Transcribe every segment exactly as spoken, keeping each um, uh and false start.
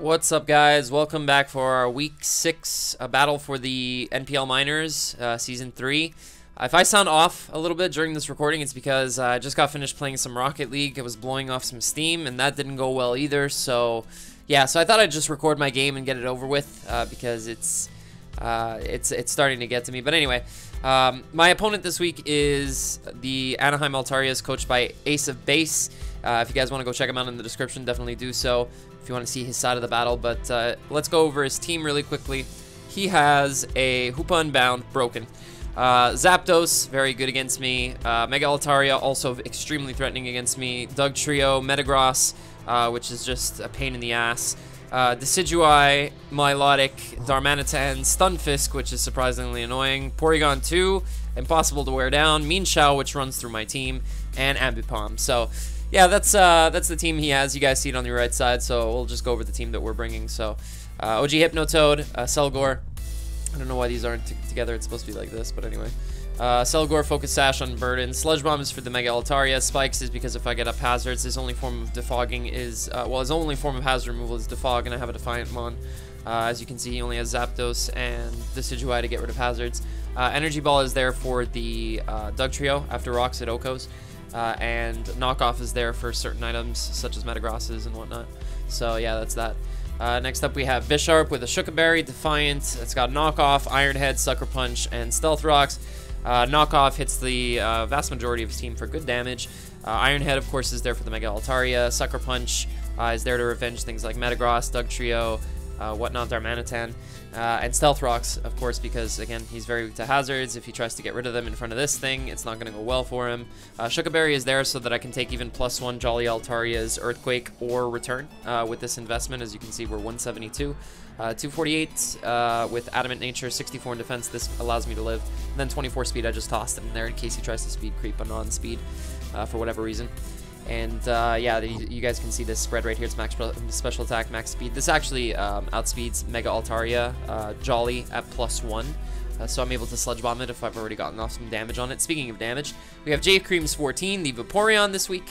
What's up, guys? Welcome back for our week six uh, battle for the N P L Minors, uh, season three. Uh, if I sound off a little bit during this recording, it's because uh, I just got finished playing some Rocket League. I was blowing off some steam, and that didn't go well either. So, yeah. So I thought I'd just record my game and get it over with uh, because it's uh, it's it's starting to get to me. But anyway, um, my opponent this week is the Anaheim Altarias, coached by Ace of Base. Uh, if you guys want to go check him out in the description, definitely do so if you want to see his side of the battle. But uh, let's go over his team really quickly. He has a Hoopa Unbound, broken. Uh, Zapdos, very good against me. Uh, Mega Altaria, also extremely threatening against me. Dugtrio, Metagross, uh, which is just a pain in the ass. Uh, Decidueye, Milotic, Darmanitan, Stunfisk, which is surprisingly annoying. Porygon two, impossible to wear down. Mienfoo, which runs through my team. And Ambipom. So... yeah, that's uh, that's the team he has. You guys see it on your right side, so we'll just go over the team that we're bringing. So, uh, O G Hypnotoad, uh, Selgore. I don't know why these aren't t together. It's supposed to be like this, but anyway. Uh, Selgore, Focus Sash on Burden. Sludge Bomb is for the Mega Altaria. Spikes is because if I get up hazards, his only form of defogging is... Uh, well, his only form of hazard removal is defog, and I have a Defiant Mon. Uh, as you can see, he only has Zapdos and Decidueye to get rid of hazards. Uh, Energy Ball is there for the uh, Dugtrio after rocks at Oko's. Uh, and knockoff is there for certain items such as Metagrosses and whatnot. So yeah, that's that. Uh, next up we have Bisharp with a Shookaberry, Defiant. It's got knockoff, Iron Head, Sucker Punch, and Stealth Rocks. Uh, knockoff hits the uh, vast majority of his team for good damage. Uh, Iron Head, of course, is there for the Mega Altaria. Sucker Punch uh, is there to revenge things like Metagross, Dugtrio, uh, whatnot, Darmanitan. Uh, and Stealth Rocks, of course, because, again, he's very weak to hazards. If he tries to get rid of them in front of this thing, it's not going to go well for him. Uh, Shookaberry is there so that I can take even plus one Jolly Altaria's Earthquake or Return uh, with this investment. As you can see, we're one seventy-two. Uh, two forty-eight uh, with Adamant Nature, sixty-four in defense. This allows me to live. And then twenty-four speed, I just tossed him in there in case he tries to speed creep a non-speed uh, for whatever reason. And uh, yeah, you, you guys can see this spread right here. It's max special attack, max speed. This actually um, outspeeds Mega Altaria uh, Jolly at plus one. Uh, so I'm able to Sludge Bomb it if I've already gotten off some damage on it. Speaking of damage, we have J Creams fourteen, the Vaporeon this week.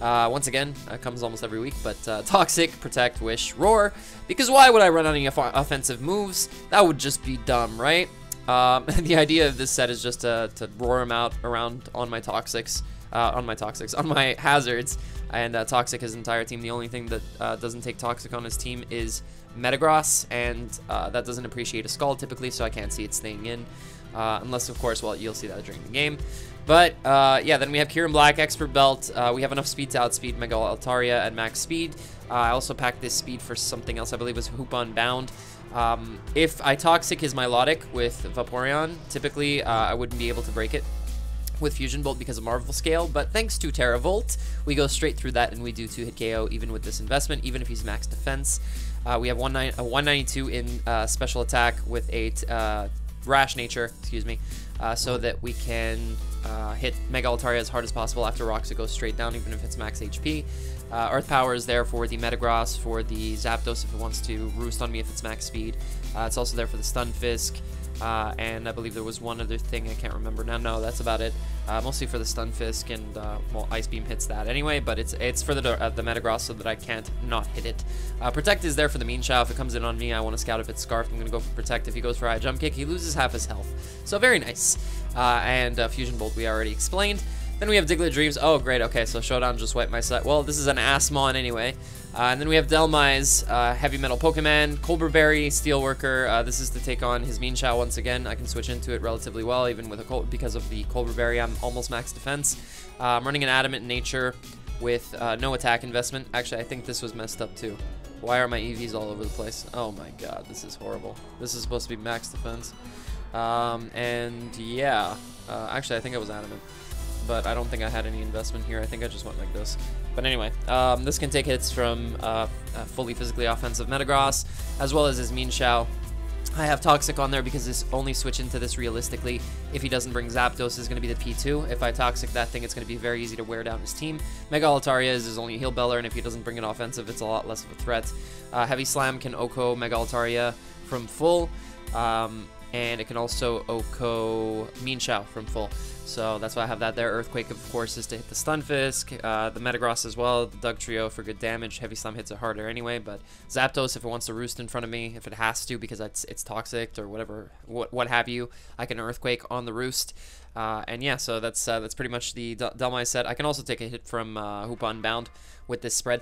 Uh, once again, uh, comes almost every week, but uh, Toxic, Protect, Wish, Roar. Because why would I run any off offensive moves? That would just be dumb, right? Um, the idea of this set is just to, to roar them out around on my Toxics. Uh, on my toxics, on my hazards, and uh, Toxic his entire team. The only thing that uh, doesn't take Toxic on his team is Metagross, and uh, that doesn't appreciate a Scald typically, so I can't see it staying in, uh, unless of course, well, you'll see that during the game. But uh, yeah, then we have Kyurem Black, Expert Belt. Uh, we have enough speed to outspeed Mega Altaria at max speed. Uh, I also packed this speed for something else. I believe it was Hoopa Unbound. Um, if I Toxic his Milotic with Vaporeon, typically uh, I wouldn't be able to break it with Fusion Bolt because of Marvel Scale, but thanks to Terravolt, we go straight through that and we do two-hit K O even with this investment, even if he's max defense. Uh, we have one ninety-two in uh, special attack with a uh, Rash Nature, excuse me, uh, so that we can uh, hit Mega Altaria as hard as possible. After rocks, it goes straight down even if it's max H P. Uh, Earth Power is there for the Metagross, for the Zapdos if it wants to roost on me if it's max speed. Uh, it's also there for the Stunfisk. Uh, and I believe there was one other thing I can't remember now. No, that's about it. Uh, mostly for the Stunfisk, and uh, well, Ice Beam hits that anyway. But it's it's for the uh, the Metagross so that I can't not hit it. Uh, Protect is there for the Mienfoo. If it comes in on me, I want to scout. If it's Scarf, I'm gonna go for Protect. If he goes for High Jump Kick, he loses half his health. So very nice. Uh, and uh, Fusion Bolt we already explained. Then we have Diglett Dreams. Oh great. Okay, so Showdown just wiped my side. Well, this is an Assmon anyway. Uh, and then we have Delmize, uh, Heavy Metal Pokemon, Colberberry, Steelworker. Uh, this is to take on his Mienfoo once again. I can switch into it relatively well, even with a Col because of the Colberberry. I'm almost max defense. Uh, I'm running an Adamant Nature with uh, no attack investment. Actually, I think this was messed up too. Why are my E Vs all over the place? Oh my god, this is horrible. This is supposed to be max defense. Um, and yeah, uh, actually, I think I was Adamant. But I don't think I had any investment here. I think I just went like this. But anyway, um, this can take hits from uh, a fully physically offensive Metagross, as well as his Mienfoo. I have Toxic on there because this only switch into this realistically, if he doesn't bring Zapdos, is going to be the P two. If I Toxic that thing, it's going to be very easy to wear down his team. Mega Altaria is his only heal beller, and if he doesn't bring it offensive, it's a lot less of a threat. Uh, Heavy Slam can Oko Mega Altaria from full. Um, and it can also Oko Mean Shell from full. So that's why I have that there. Earthquake, of course, is to hit the Stunfisk, uh, the Metagross as well, the Dugtrio for good damage. Heavy Slam hits it harder anyway, but Zapdos, if it wants to roost in front of me, if it has to because it's, it's toxic or whatever, what, what have you, I can Earthquake on the roost. Uh, and yeah, so that's uh, that's pretty much the Delmize set. I can also take a hit from uh, Hoopa Unbound with this spread.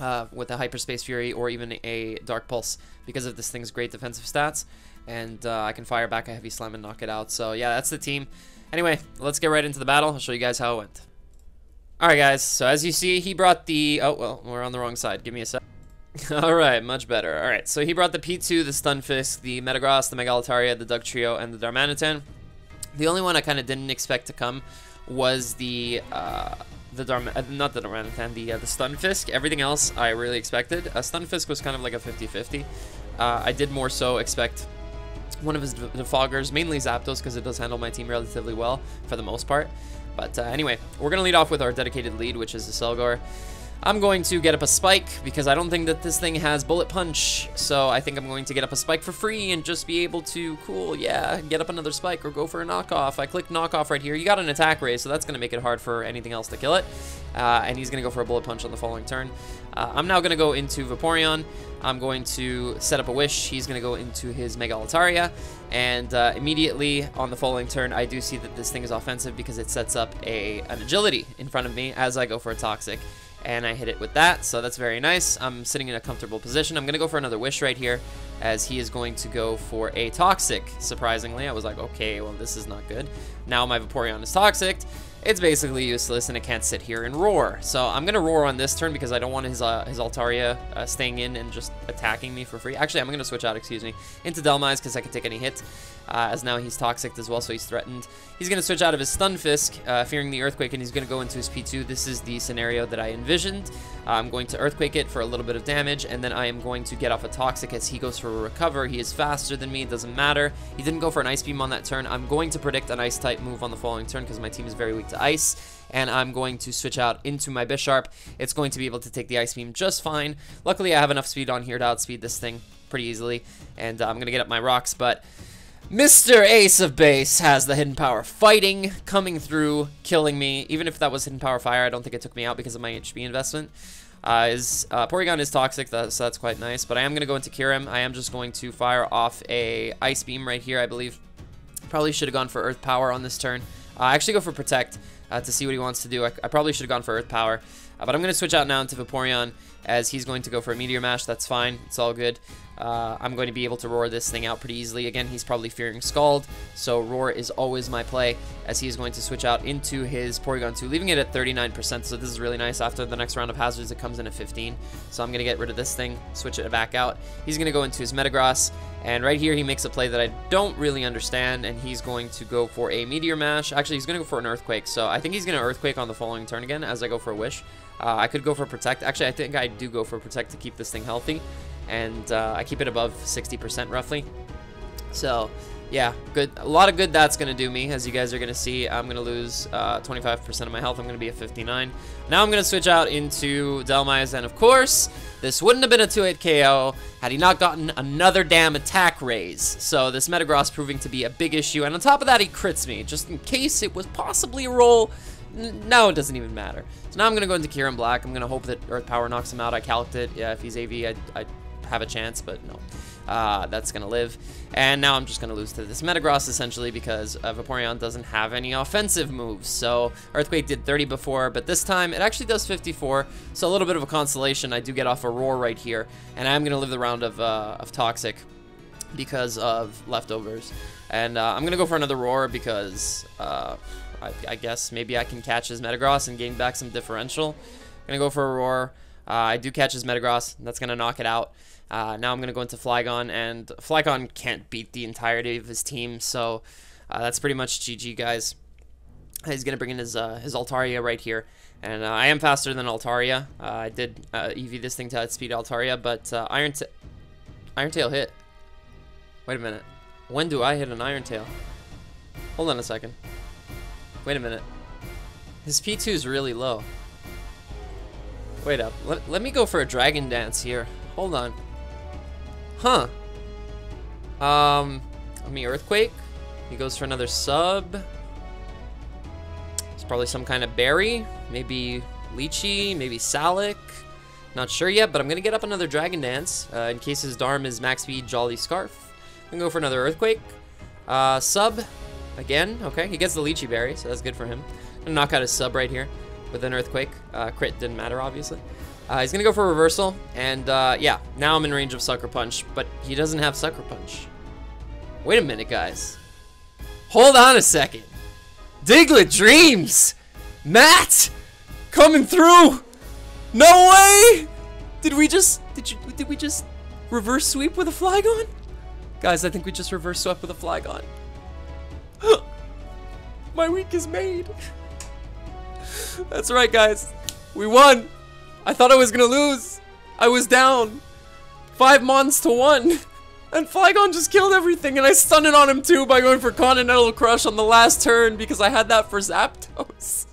Uh, with a Hyperspace Fury or even a Dark Pulse because of this thing's great defensive stats, and uh, I can fire back a Heavy Slam and knock it out. So yeah, that's the team. Anyway, let's get right into the battle. I'll show you guys how it went. Alright guys, so as you see, he brought the... Oh, well, we're on the wrong side. Give me a sec. Alright, much better. Alright, so he brought the P two, the Stunfisk, the Metagross, the Mega Altaria, the Dugtrio, and the Darmanitan. The only one I kind of didn't expect to come was the... Uh, The Darm, uh, not the Darmanitan, the, uh, the Stunfisk. Everything else I really expected. Uh, Stunfisk was kind of like a fifty fifty. Uh, I did more so expect one of his defoggers, mainly Zapdos, because it does handle my team relatively well for the most part. But uh, anyway, we're going to lead off with our dedicated lead, which is the Selgore. I'm going to get up a spike because I don't think that this thing has bullet punch. So I think I'm going to get up a spike for free and just be able to, cool, yeah, get up another spike or go for a knockoff. I click knockoff right here. You got an attack raise, so that's going to make it hard for anything else to kill it. Uh, and he's going to go for a bullet punch on the following turn. Uh, I'm now going to go into Vaporeon. I'm going to set up a wish. He's going to go into his Mega Altaria. And uh, immediately on the following turn, I do see that this thing is offensive because it sets up a, an agility in front of me as I go for a toxic. And I hit it with that, so that's very nice. I'm sitting in a comfortable position. I'm going to go for another wish right here, as he is going to go for a toxic. Surprisingly, I was like, okay, well, this is not good. Now my Vaporeon is toxic. It's basically useless, and it can't sit here and roar. So I'm going to roar on this turn because I don't want his uh, his Altaria uh, staying in and just attacking me for free. Actually, I'm going to switch out, excuse me, into Delmize because I can take any hit, uh, as now he's toxic as well, so he's threatened. He's going to switch out of his Stunfisk, uh, fearing the Earthquake, and he's going to go into his P two. This is the scenario that I envisioned. I'm going to Earthquake it for a little bit of damage, and then I am going to get off a toxic as he goes for a recover. He is faster than me. It doesn't matter. He didn't go for an Ice Beam on that turn. I'm going to predict an Ice-type move on the following turn because my team is very weak to ice, and I'm going to switch out into my Bisharp. It's going to be able to take the Ice Beam just fine. Luckily, I have enough speed on here to outspeed this thing pretty easily, and uh, I'm going to get up my rocks, but Mister Ace of Base has the hidden power fighting, coming through, killing me. Even if that was hidden power fire, I don't think it took me out because of my H P investment. Uh, is, uh, Porygon is toxic, that, so that's quite nice, but I am going to go into Kyurem. I am just going to fire off a Ice Beam right here, I believe. Probably should have gone for Earth Power on this turn. I uh, actually go for Protect uh, to see what he wants to do. I, I probably should have gone for Earth Power. Uh, but I'm going to switch out now into Vaporeon as he's going to go for a Meteor Mash. That's fine. It's all good. Uh, I'm going to be able to roar this thing out pretty easily. Again, he's probably fearing Scald. So roar is always my play as he is going to switch out into his Porygon two, leaving it at thirty-nine percent. So this is really nice. After the next round of hazards, it comes in at fifteen. So I'm going to get rid of this thing, switch it back out. He's going to go into his Metagross. And right here, he makes a play that I don't really understand, and he's going to go for a Meteor Mash. Actually, he's going to go for an Earthquake, so I think he's going to Earthquake on the following turn again as I go for a Wish. Uh, I could go for Protect. Actually, I think I do go for Protect to keep this thing healthy, and uh, I keep it above sixty percent roughly. So, yeah, good. A lot of good that's going to do me. As you guys are going to see, I'm going to lose uh, twenty-five percent of my health. I'm going to be at fifty-nine. Now I'm going to switch out into Delmize, and of course, this wouldn't have been a two eight K O had he not gotten another damn attack raise. So this Metagross proving to be a big issue. And on top of that, he crits me. Just in case it was possibly a roll. No, it doesn't even matter. So now I'm going to go into Kyurem Black. I'm going to hope that Earth Power knocks him out. I calc'd it. Yeah, if he's A V, I, I have a chance, but no. Uh, that's going to live. And now I'm just going to lose to this Metagross, essentially, because uh, Vaporeon doesn't have any offensive moves. So Earthquake did thirty before, but this time it actually does fifty-four. So a little bit of a consolation. I do get off a roar right here, and I'm going to live the round of, uh, of Toxic because of leftovers. And uh, I'm going to go for another roar because uh, I, I guess maybe I can catch his Metagross and gain back some differential. I'm going to go for a roar. Uh, I do catch his Metagross. That's going to knock it out. Uh, now I'm going to go into Flygon, and Flygon can't beat the entirety of his team, so uh, that's pretty much G G, guys. He's going to bring in his, uh, his Altaria right here, and uh, I am faster than Altaria. Uh, I did uh, E V this thing to outspeed Altaria, but uh, Iron, Ta Iron Tail hit. Wait a minute. When do I hit an Iron Tail? Hold on a second. Wait a minute. His P two is really low. Wait up. Let, let me go for a Dragon Dance here. Hold on. Huh. Um, I mean, Earthquake. He goes for another sub. It's probably some kind of berry. Maybe Lychee, maybe Salic. Not sure yet, but I'm going to get up another Dragon Dance uh, in case his Darm is max speed Jolly Scarf. I'm going to go for another Earthquake. Uh, sub. Again. Okay, he gets the Lychee Berry, so that's good for him. I'm going to knock out his sub right here with an Earthquake. Uh, crit didn't matter, obviously. Uh, he's going to go for a Reversal, and uh, yeah, now I'm in range of Sucker Punch, but he doesn't have Sucker Punch. Wait a minute, guys. Hold on a second. Diglett Dreams! Matt! Coming through! No way! Did we just... Did you? Did we just reverse sweep with a Flygon? Guys, I think we just reverse swept with a Flygon. My week is made. That's right, guys. We won. I thought I was gonna lose. I was down. Five mons to one. And Flygon just killed everything, and I stunned it on him too by going for Continental Crush on the last turn because I had that for Zapdos.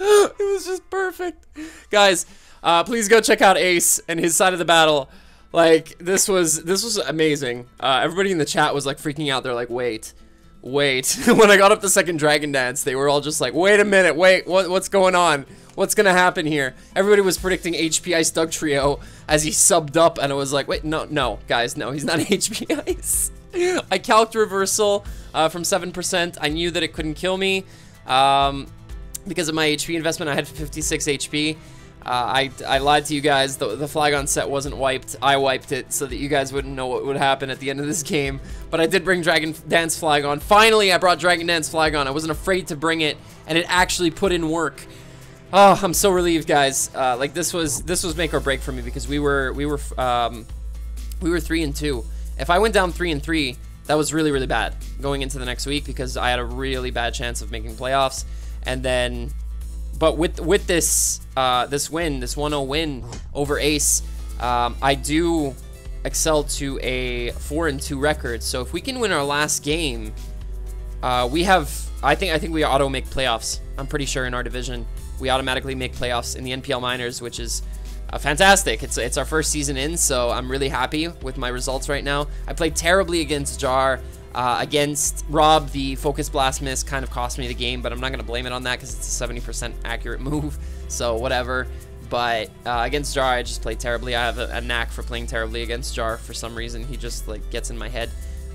It was just perfect. Guys, uh, please go check out Ace and his side of the battle. Like, this was this was amazing. Uh, everybody in the chat was like freaking out. They're like, wait, wait. When I got up the second Dragon Dance, they were all just like, wait a minute, wait, what, what's going on? What's gonna happen here? Everybody was predicting H P Ice Dugtrio as he subbed up, and I was like, wait, no, no, guys, no, he's not H P Ice. I calced Reversal uh, from seven percent. I knew that it couldn't kill me. Um, because of my H P investment, I had fifty-six H P. Uh, I, I lied to you guys. The, the Flygon set wasn't wiped. I wiped it so that you guys wouldn't know what would happen at the end of this game. But I did bring Dragon Dance Flygon. Finally, I brought Dragon Dance Flygon. I wasn't afraid to bring it, and it actually put in work. Oh, I'm so relieved, guys. Uh, like this was this was make or break for me because we were we were um, we were three and two. If I went down three and three, that was really really bad going into the next week because I had a really bad chance of making playoffs. And then, but with with this uh, this win, this one oh win over Ace, um, I do excel to a four and two record. So if we can win our last game, uh, we have I think I think we auto make playoffs. I'm pretty sure in our division. We automatically make playoffs in the N P L Minors, which is uh, fantastic. It's it's our first season in, so I'm really happy with my results right now. I played terribly against Jar, uh, against Rob. The Focus Blast miss kind of cost me the game, but I'm not going to blame it on that because it's a seventy percent accurate move, so whatever. But uh, against Jar, I just played terribly. I have a, a knack for playing terribly against Jar for some reason. He just like gets in my head.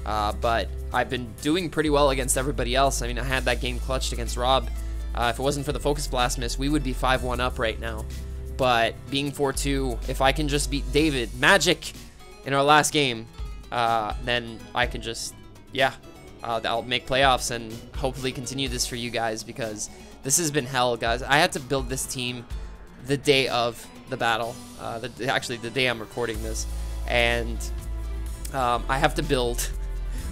Uh, but I've been doing pretty well against everybody else. I mean, I had that game clutched against Rob. Uh, if it wasn't for the Focus Blast miss, we would be five one up right now. But being four two, if I can just beat David Magic in our last game, uh, then I can just, yeah, uh, I'll make playoffs and hopefully continue this for you guys because this has been hell, guys. I had to build this team the day of the battle, uh, the, actually the day I'm recording this, and um, I have to build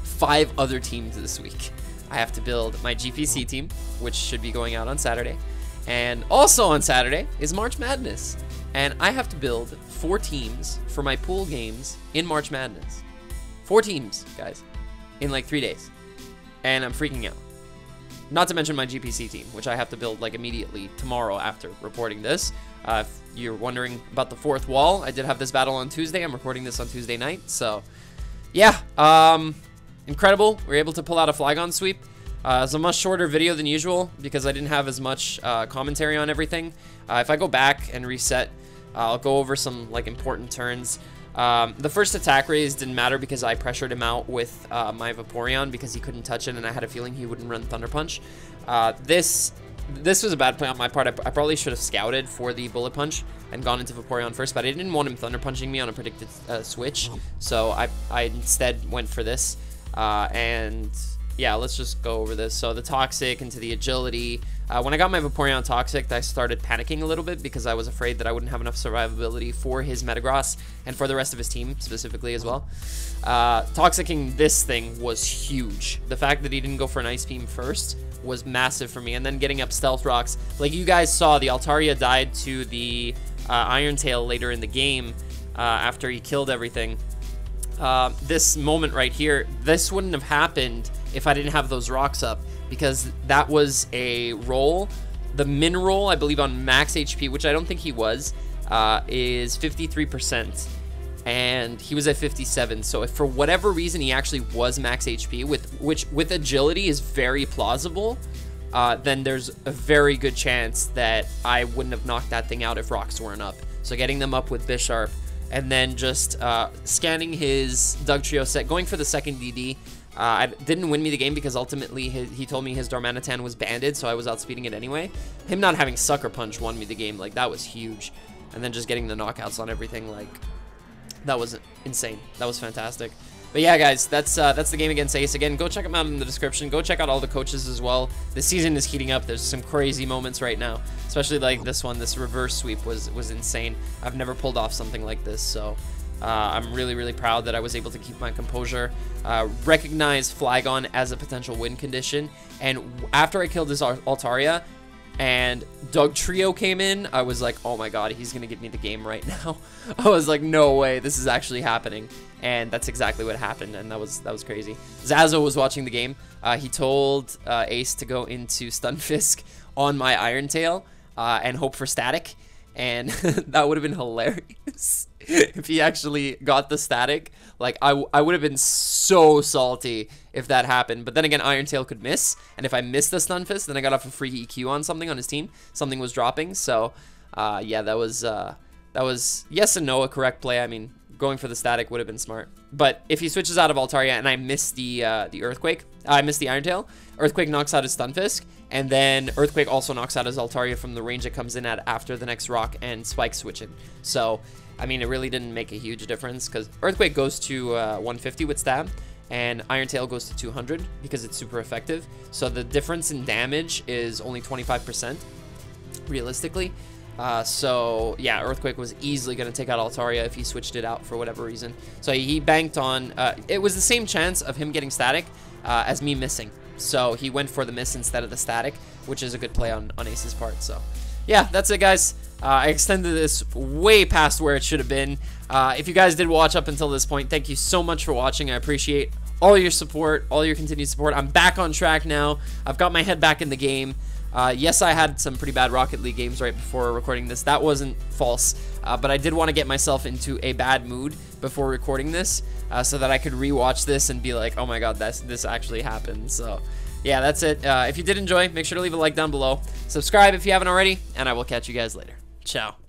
five other teams this week. I have to build my G P C team, which should be going out on Saturday. And also on Saturday is March Madness. And I have to build four teams for my pool games in March Madness. Four teams, guys, in like three days. And I'm freaking out. Not to mention my G P C team, which I have to build like immediately tomorrow after reporting this. Uh, if you're wondering about the fourth wall, I did have this battle on Tuesday. I'm recording this on Tuesday night. So, yeah. Um... Incredible, we were able to pull out a Flygon sweep. Uh, it's a much shorter video than usual because I didn't have as much uh, commentary on everything. Uh, if I go back and reset, uh, I'll go over some like important turns. Um, the first attack raise didn't matter because I pressured him out with uh, my Vaporeon because he couldn't touch it and I had a feeling he wouldn't run Thunder Punch. Uh, this this was a bad play on my part. I, I probably should have scouted for the Bullet Punch and gone into Vaporeon first, but I didn't want him Thunder Punching me on a predicted uh, switch, so I, I instead went for this. Uh, and yeah, let's just go over this. So the Toxic into the Agility. Uh, when I got my Vaporeon Toxic, I started panicking a little bit because I was afraid that I wouldn't have enough survivability for his Metagross and for the rest of his team specifically as well. Uh, toxicking this thing was huge. The fact that he didn't go for an Ice Beam first was massive for me. And then getting up Stealth Rocks. Like you guys saw, the Altaria died to the uh, Iron Tail later in the game uh, after he killed everything. Uh, this moment right here, this wouldn't have happened if I didn't have those rocks up because that was a roll. The min roll, I believe on max H P, which I don't think he was, uh, is fifty-three percent. and he was at fifty-seven. So if for whatever reason he actually was max H P, with which with agility is very plausible, uh, then there's a very good chance that I wouldn't have knocked that thing out if rocks weren't up. So getting them up with Bisharp, and then just uh, scanning his Dugtrio set, going for the second D D. Uh, it didn't win me the game because ultimately his, he told me his Darmanitan was banded, so I was outspeeding it anyway. Him not having Sucker Punch won me the game. Like, that was huge. And then just getting the knockouts on everything, like, that was insane. That was fantastic. But yeah, guys, that's uh, that's the game against Ace. Again, go check him out in the description. Go check out all the coaches as well. The season is heating up. There's some crazy moments right now, especially like this one. This reverse sweep was, was insane. I've never pulled off something like this, so... Uh, I'm really, really proud that I was able to keep my composure, uh, recognize Flygon as a potential win condition, and after I killed this Altaria and Dugtrio came in, I was like, oh my god, he's going to give me the game right now. I was like, no way, this is actually happening, and that's exactly what happened, and that was that was crazy. Zazo was watching the game. Uh, he told uh, Ace to go into Stunfisk on my Iron Tail uh, and hope for static, and that would have been hilarious. If he actually got the static, like, I, w I would have been so salty if that happened. But then again, Iron Tail could miss. And if I missed the Stunfisk, then I got off a free E Q on something on his team. Something was dropping. So, uh, yeah, that was, uh, that was yes and no, a correct play. I mean, going for the static would have been smart. But if he switches out of Altaria and I miss the, uh, the Earthquake, I miss the Iron Tail, Earthquake knocks out his Stunfisk. And then Earthquake also knocks out his Altaria from the range it comes in at after the next rock and Spike switching. So, I mean, it really didn't make a huge difference because Earthquake goes to uh, one fifty with stab and Iron Tail goes to two hundred because it's super effective. So the difference in damage is only twenty-five percent realistically. Uh, so yeah, Earthquake was easily going to take out Altaria if he switched it out for whatever reason. So he banked on, uh, it was the same chance of him getting static uh, as me missing. So he went for the miss instead of the static, which is a good play on, on Ace's part. So yeah, that's it, guys. Uh, I extended this way past where it should have been. Uh, if you guys did watch up until this point, thank you so much for watching. I appreciate all your support, all your continued support. I'm back on track now. I've got my head back in the game. Uh, yes, I had some pretty bad Rocket League games right before recording this. That wasn't false, uh, but I did want to get myself into a bad mood before recording this uh, so that I could rewatch this and be like, oh my god, that's, this actually happened. So, yeah, that's it. Uh, if you did enjoy, make sure to leave a like down below. Subscribe if you haven't already, and I will catch you guys later. Ciao.